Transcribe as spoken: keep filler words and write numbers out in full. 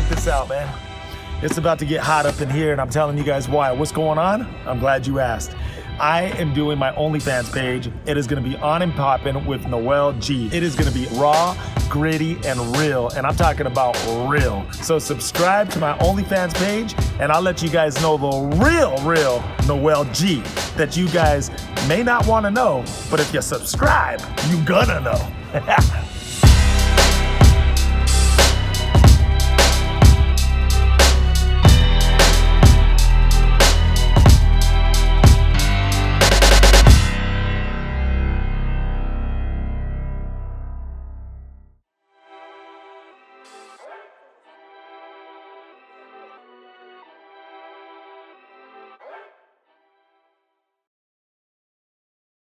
check this out, man. It's about to get hot up in here, and I'm telling you guys why. What's going on? I'm glad you asked. I am doing my OnlyFans page. It is gonna be on and popping with Noel G. It is gonna be raw, gritty, and real, and I'm talking about real. So subscribe to my OnlyFans page, and I'll let you guys know the real, real Noel G that you guys may not wanna know, but if you subscribe, you gonna know.